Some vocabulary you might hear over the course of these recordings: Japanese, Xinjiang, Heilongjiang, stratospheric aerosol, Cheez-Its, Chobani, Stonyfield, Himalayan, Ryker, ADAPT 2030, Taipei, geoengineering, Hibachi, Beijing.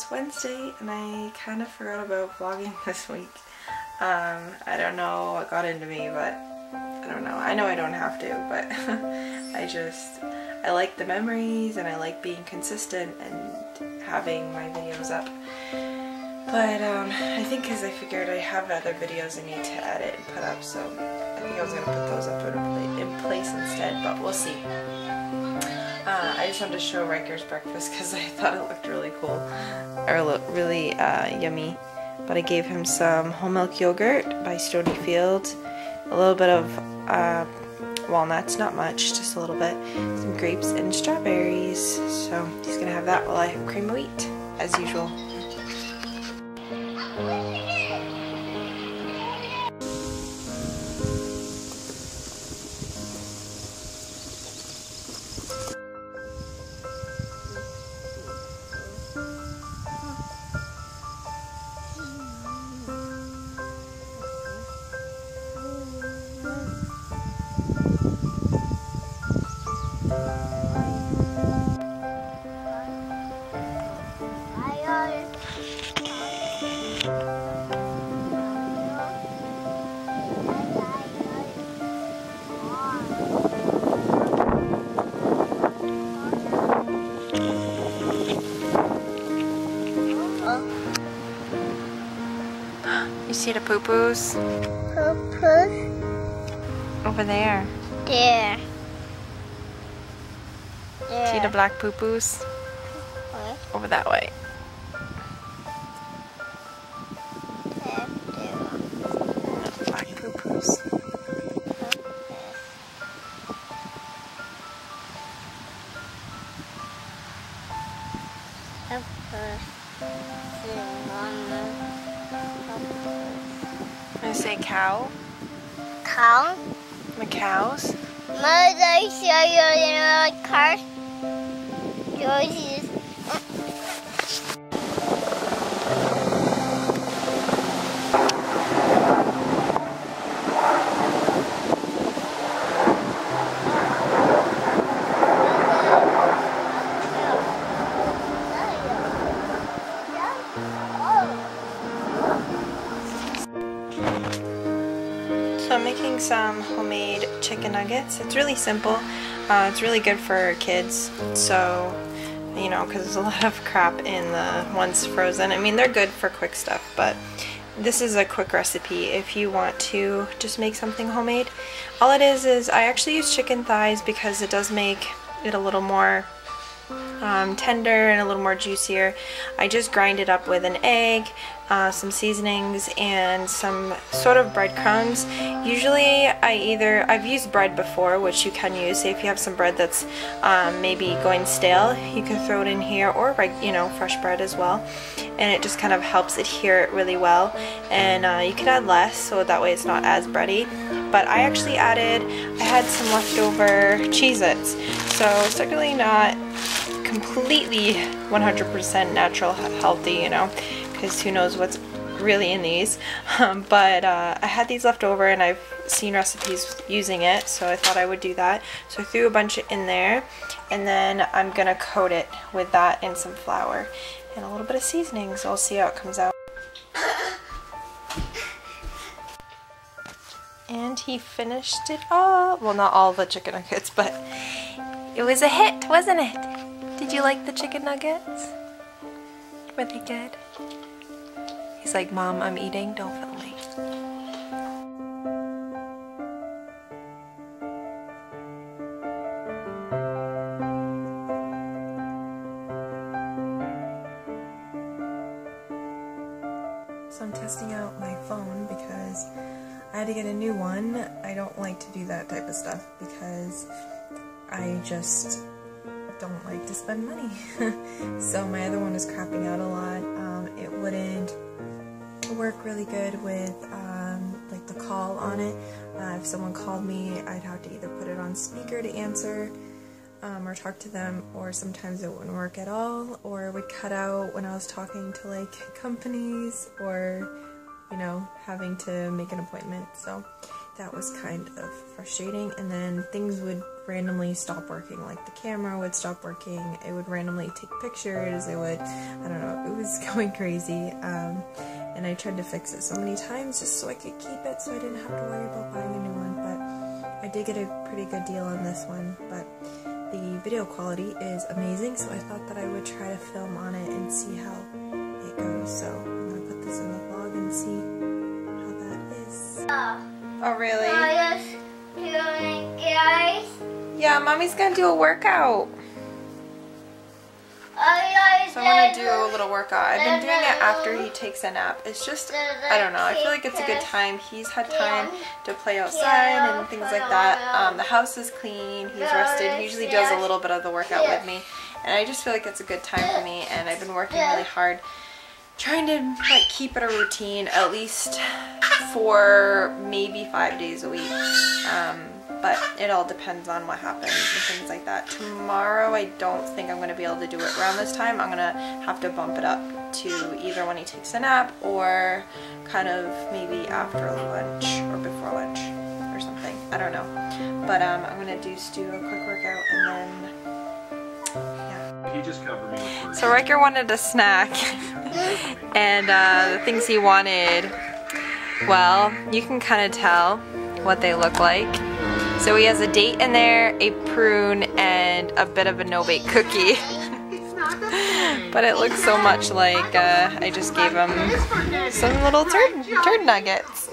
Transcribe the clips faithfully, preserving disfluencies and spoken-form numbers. it's Wednesday and I kind of forgot about vlogging this week. Um, I don't know what got into me, but I don't know. I know I don't have to, but I just, I like the memories and I like being consistent and having my videos up. But um, I think because I figured I have other videos I need to edit and put up, so I think I was going to put those up in place instead, but we'll see. Uh, I just wanted to show Ryker's breakfast because I thought it looked really cool, or looked really uh, yummy. But I gave him some whole milk yogurt by Stonyfield, a little bit of uh, walnuts, not much, just a little bit, some grapes and strawberries. So he's going to have that while I have cream of wheat, as usual. You see the poo-poos? Poo-poos? Over there. There. There. See the black poo-poos? What? Over that way. There. There. Black poo-poos. I say cow. Cow? The cows? Mother, they show you in a car. George's. So I'm making some homemade chicken nuggets. It's really simple. Uh, it's really good for kids. So, you know, because there's a lot of crap in the ones frozen. I mean, they're good for quick stuff, but this is a quick recipe if you want to just make something homemade. All it is is I actually use chicken thighs because it does make it a little more um, tender and a little more juicier. I just grind it up with an egg, Uh, some seasonings and some sort of breadcrumbs. Usually I either, I've used bread before, which you can use. Say if you have some bread that's um, maybe going stale, you can throw it in here, or you know, fresh bread as well. And it just kind of helps adhere it really well. And uh, you can add less, so that way it's not as bready. But I actually added, I had some leftover Cheez-Its. So certainly not completely one hundred percent natural, healthy, you know, because who knows what's really in these, um, but uh, I had these left over and I've seen recipes using it, so I thought I would do that. So I threw a bunch in there, and then I'm gonna coat it with that and some flour and a little bit of seasoning, so I'll see how it comes out. And he finished it all. Well, not all the chicken nuggets, but it was a hit, wasn't it? Did you like the chicken nuggets? Were they good? He's like, Mom, I'm eating, don't film me. So I'm testing out my phone because I had to get a new one. I don't like to do that type of stuff because I just don't like to spend money. So my other one is crapping out a lot. Um, it wouldn't work really good with um, like the call on it. Uh, if someone called me, I'd have to either put it on speaker to answer um, or talk to them, or sometimes it wouldn't work at all, or it would cut out when I was talking to like companies or, you know, having to make an appointment. So that was kind of frustrating. And then things would randomly stop working, like the camera would stop working, it would randomly take pictures, it would, I don't know, it was going crazy, um, and I tried to fix it so many times just so I could keep it so I didn't have to worry about buying a new one. But I did get a pretty good deal on this one, but the video quality is amazing, so I thought that I would try to film on it and see how it goes. So I'm going to put this in the vlog and see Oh. oh really? I was doing guys. Yeah, mommy's gonna do a workout. I so I'm gonna do a little workout. I've been doing it after he takes a nap. It's just, I don't know, I feel like it's a good time. He's had time to play outside and things like that. Um, the house is clean, he's rested. He usually does a little bit of the workout with me, and I just feel like it's a good time for me, and I've been working really hard trying to like keep it a routine at least for maybe five days a week, um, but it all depends on what happens and things like that. Tomorrow I don't think I'm going to be able to do it around this time. I'm going to have to bump it up to either when he takes a nap or kind of maybe after lunch or before lunch or something. I don't know, but um, I'm going to do just do a quick workout and then yeah. He just covered me with words. So Ryker wanted a snack and uh, the things he wanted, well, you can kind of tell what they look like. So he has a date in there, a prune, and a bit of a no-bake cookie. But it looks so much like uh, I just gave him some little turd, turd nuggets.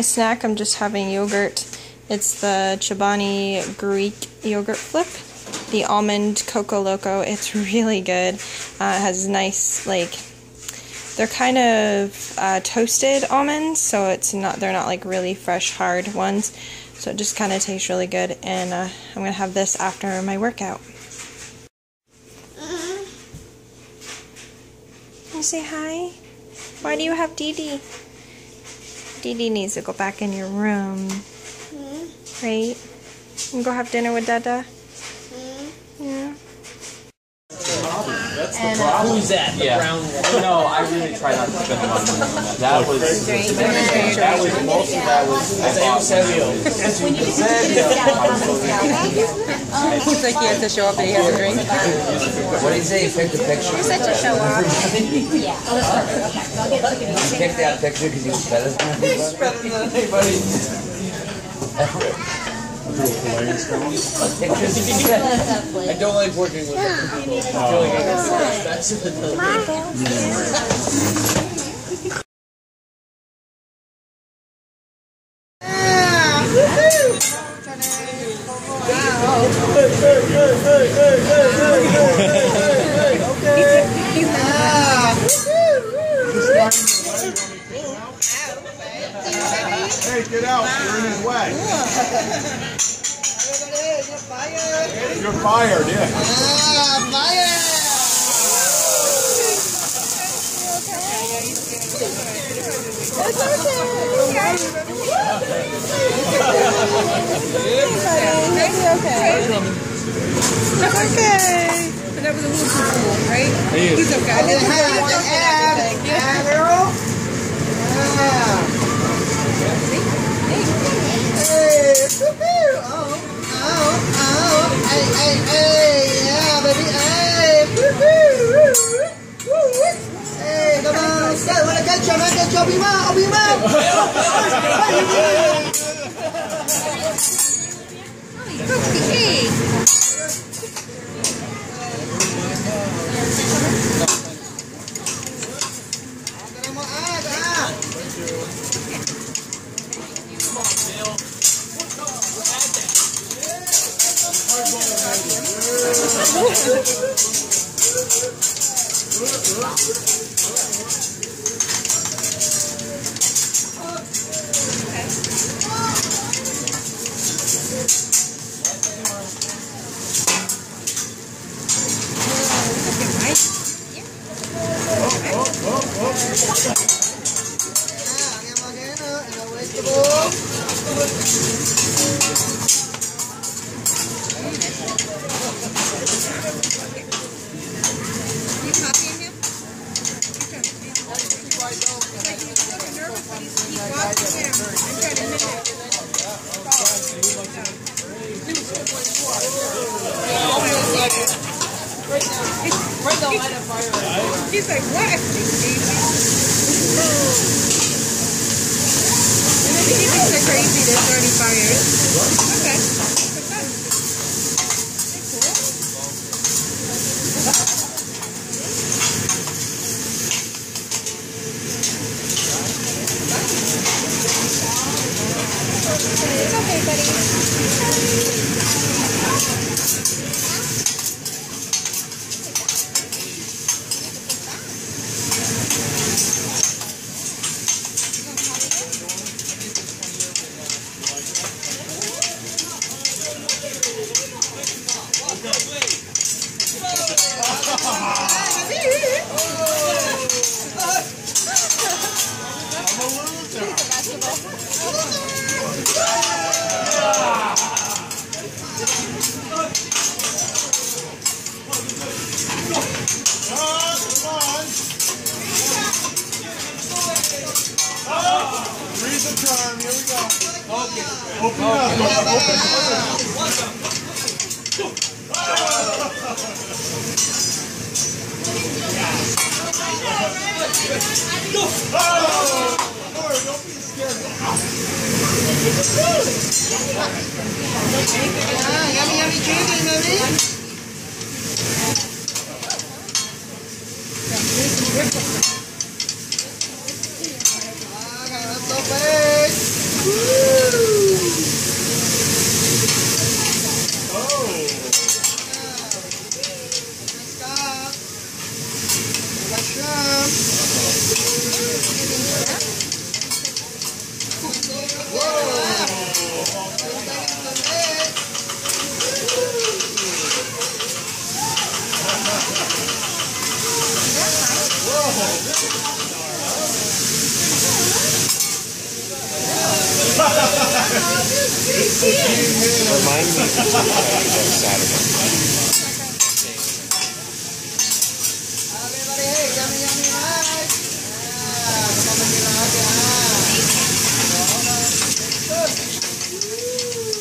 my snack, I'm just having yogurt. It's the Chobani Greek yogurt flip, the almond Coco Loco. It's really good. Uh, it has nice, like, they're kind of uh, toasted almonds, so it's not they're not like really fresh hard ones. So it just kind of tastes really good, and uh, I'm gonna have this after my workout. Can you say hi? Why do you have Didi? Didi needs to go back in your room, mm. right? And go have dinner with Dada. Mm. Yeah. That's the problem. Who's that? The yeah. brown one. No, I really try not to spend money on that. That was that was most of that was I bought Eusebio. He's like he has to show up and he has a drink. What do you say? You picked the picture. You said to show up. Yeah. You picked that picture because he was better than anybody. He's better than anybody. I don't like working with other people. Hey, get out. You're in his way. You're fired. You're fired, yeah. Ah, fired. It's okay. It's okay. But that was a little too cool, right? He He's okay. I didn't have to add everything. Yeah, girl. Yeah. Hey, woo-hoo. Oh. Oh, oh, ay, ay, ay, yeah, baby, ay, woo, woo, woo, woo, woo, ay, come on, stay, wanna catch you, wanna catch you, be mine, oh, be mine, he's like, what? And then he thinks they're crazy, they're already fired. Okay. What's up? It's okay, buddy. It's okay. Hey! Remind me of Saturday. Ooh.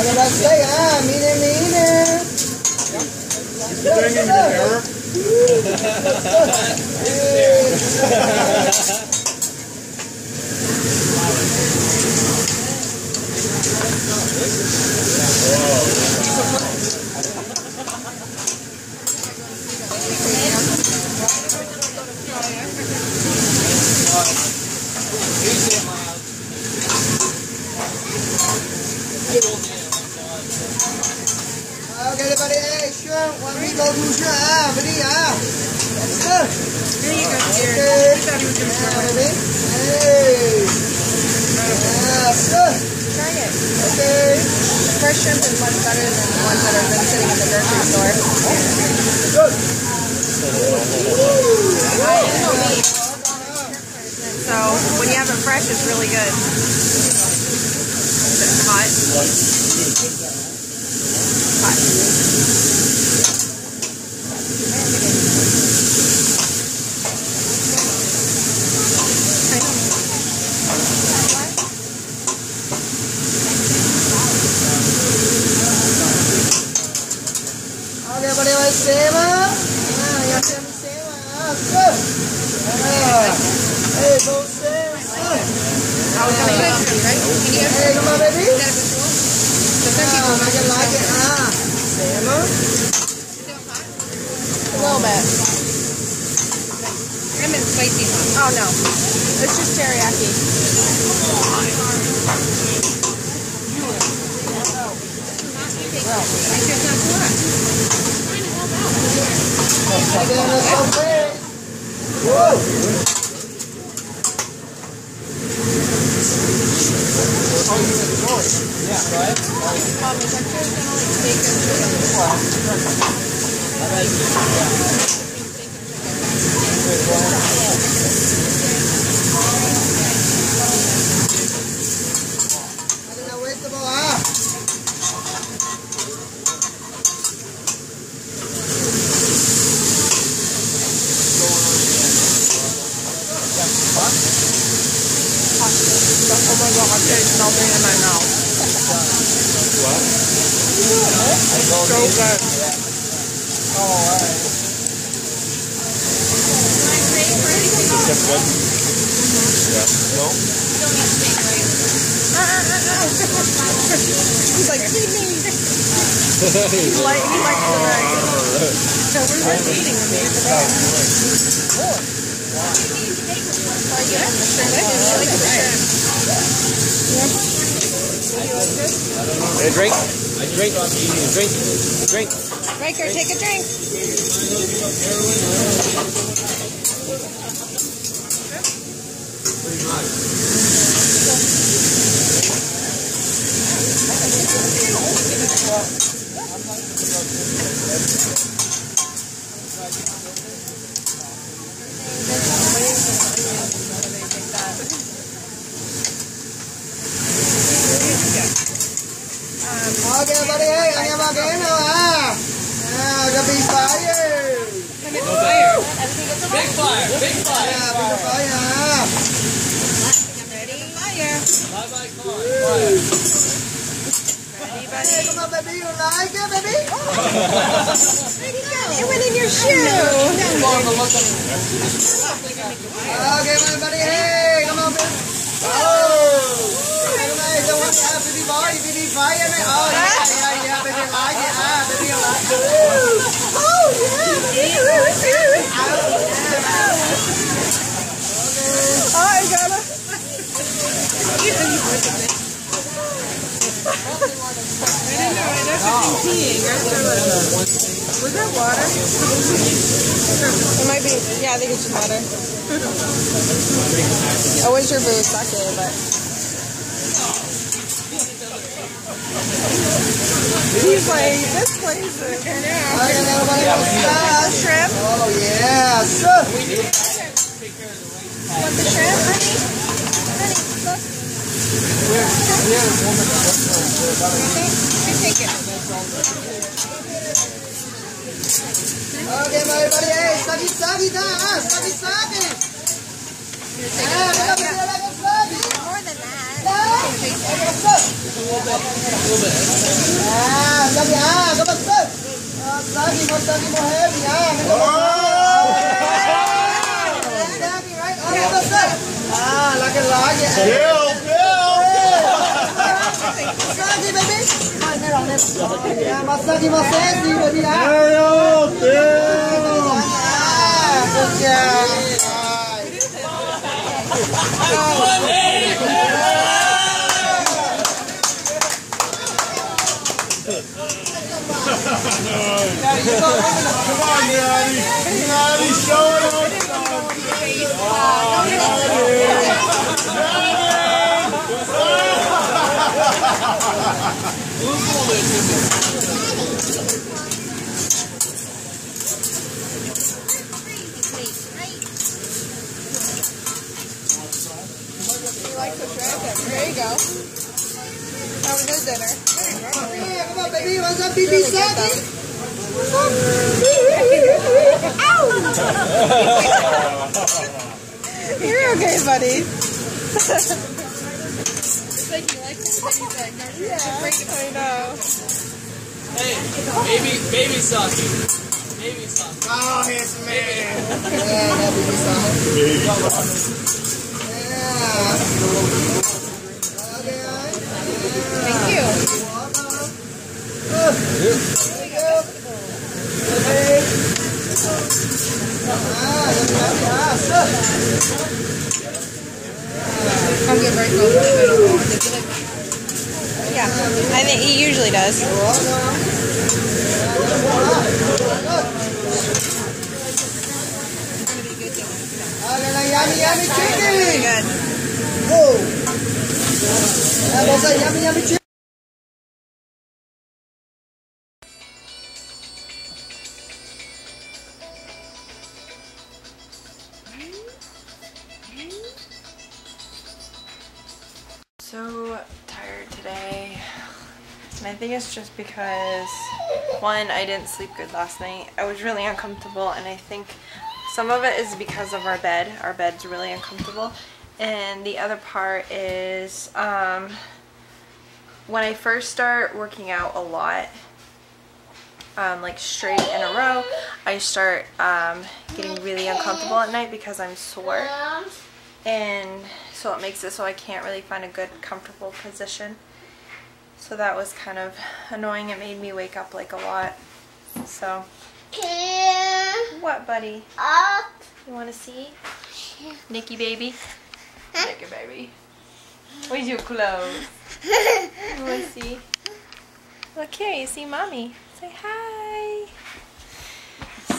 Lalabas kayo, ah. Miner, miner. Doing in your mirror? More than that. Just because, one, I didn't sleep good last night. I was really uncomfortable, and I think some of it is because of our bed. Our bed's really uncomfortable. And the other part is um, when I first start working out a lot, um, like straight in a row, I start um, getting really uncomfortable at night because I'm sore. And so it makes it so I can't really find a good, comfortable position. So that was kind of annoying. It made me wake up like a lot. So. What, buddy? Up. You want to see? Nikki baby? Nikki baby. Where's your clothes? You want to see? Look here, you see mommy. Say hi.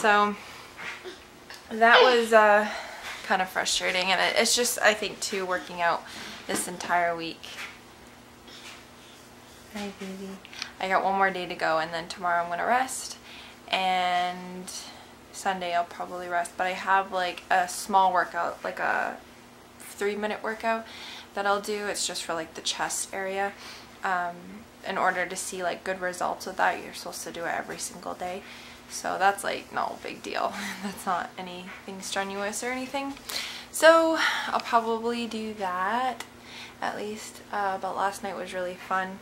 So that was uh, kind of frustrating. And it, it's just, I think, too, working out this entire week. Hi, baby. I got one more day to go, and then tomorrow I'm going to rest, and Sunday I'll probably rest, but I have like a small workout, like a three minute workout that I'll do. It's just for like the chest area. Um, in order to see like good results with that, you're supposed to do it every single day, so that's like no big deal. That's not anything strenuous or anything, so I'll probably do that at least, uh, but last night was really fun.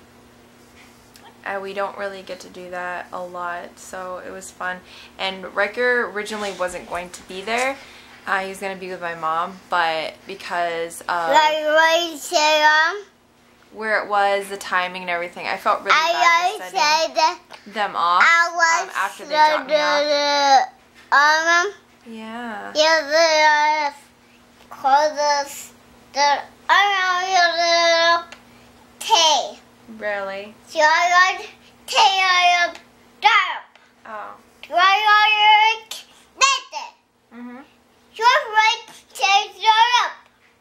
Uh, we don't really get to do that a lot, so it was fun. And Ryker originally wasn't going to be there. Uh, he was going to be with my mom, but because of um, where it was, the timing and everything, I felt really I bad setting them off I um, after they dropped me off. Um, yeah. Yeah, because the I know your little tape. Really? So I got tail up, dark. Oh. So I got nothing. Mhm. So right tail up.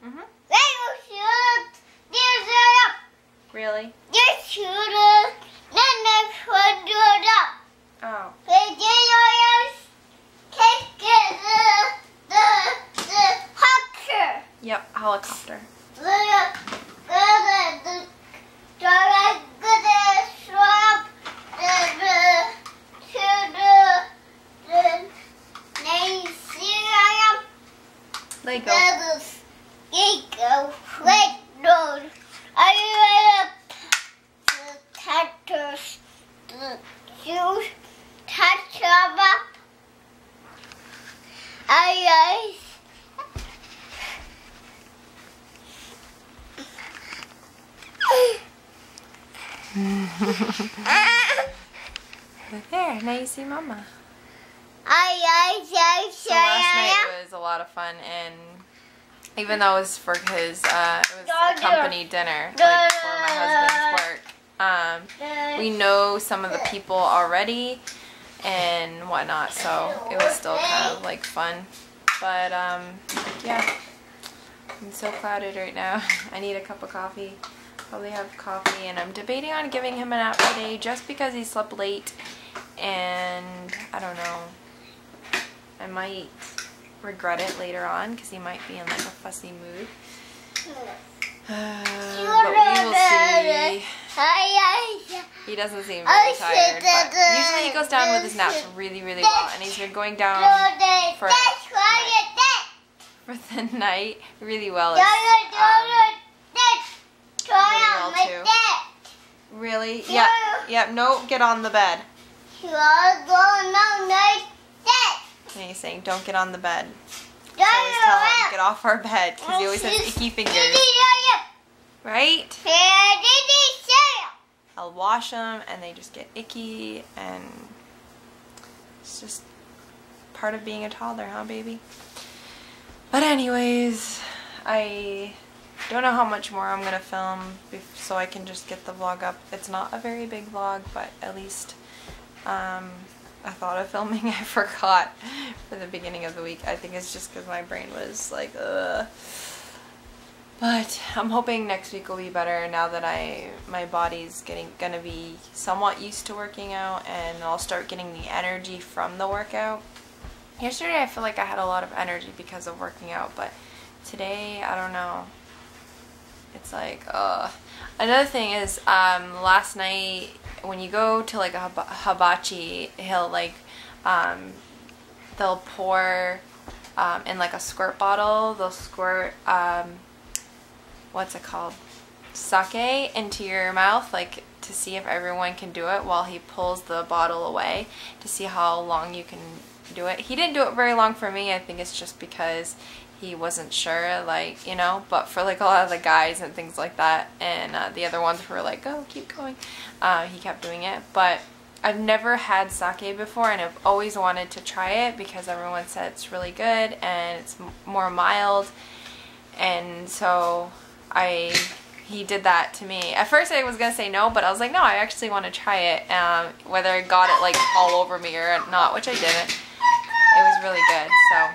Mhm. They will shoot up. Really? They shoot up. Then they put it up. Oh. They did all take the the the helicopter. Yep, helicopter. Look, look, look. So I could swap the to the name syrup. Lego. Lego. Lego. I juice, the juice, touch them up. I But there, now you see Mama. I, I, I, so last night was a lot of fun, and even though it was for his, uh, it was a company dinner, like for my husband's work, um, we know some of the people already and whatnot, so it was still kind of like fun. But um, yeah, I'm so clouded right now. I need a cup of coffee. Probably have coffee, and I'm debating on giving him an nap today just because he slept late, and I don't know. I might regret it later on because he might be in like a fussy mood. Uh, but we will see. He doesn't seem very tired, but usually he goes down with his naps really, really well, and he's been going down for the night, for the night really well. As, um, Really, well really? Yeah. Yeah. No, get on the bed. And he's saying, "Don't get on the bed." So I always tell him, "Get off our bed," because he always has icky fingers. Right? I'll wash them, and they just get icky, and it's just part of being a toddler, huh, baby? But anyways, I. Don't know how much more I'm gonna film, so I can just get the vlog up. It's not a very big vlog, but at least um, I thought of filming. I forgot for the beginning of the week. I think it's just because my brain was like, ugh. But I'm hoping next week will be better now that I my body's getting gonna be somewhat used to working out, and I'll start getting the energy from the workout. Yesterday I feel like I had a lot of energy because of working out, but today I don't know. It's like, uh another thing is, um, last night when you go to like a hibachi, he'll like, um, they'll pour, um, in like a squirt bottle, they'll squirt, um, what's it called? Sake into your mouth, like to see if everyone can do it while he pulls the bottle away to see how long you can do it. He didn't do it very long for me. I think it's just because he wasn't sure, like, you know, but for like a lot of the guys and things like that, and uh, the other ones were like, oh, keep going, uh, he kept doing it. But I've never had sake before, and I've always wanted to try it because everyone said it's really good and it's more mild. And so I he did that to me. At first I was gonna say no, but I was like, no, I actually want to try it, um, whether I got it like all over me or not, which I didn't. It was really good. So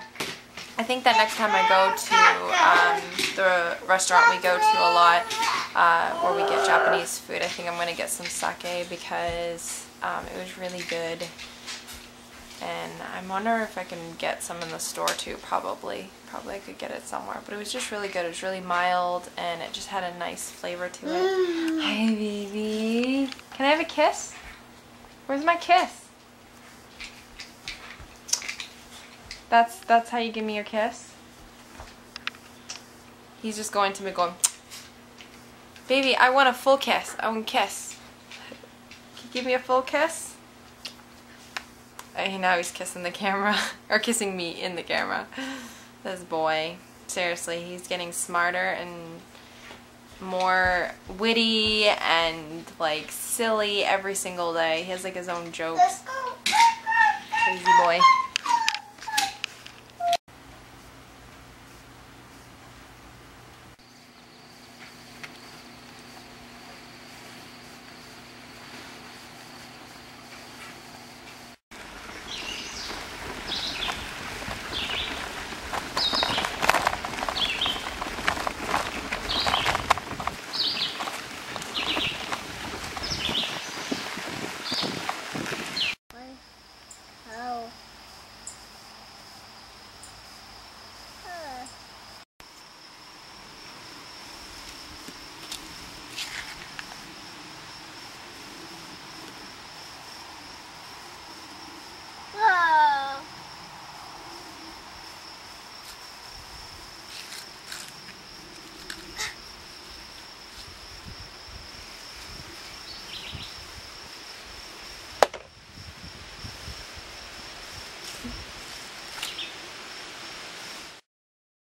I think that next time I go to um, the restaurant we go to a lot, uh, where we get Japanese food, I think I'm going to get some sake because um, it was really good. And I wonder if I can get some in the store too, probably. Probably I could get it somewhere. But it was just really good. It was really mild, and it just had a nice flavor to it. Mm. Hi, baby. Can I have a kiss? Where's my kiss? That's that's how you give me your kiss. He's just going to me going, baby, I want a full kiss. I want a kiss. Can you give me a full kiss? And now he's kissing the camera. Or kissing me in the camera. This boy. Seriously, he's getting smarter and more witty and like silly every single day. He has like his own jokes. Crazy boy.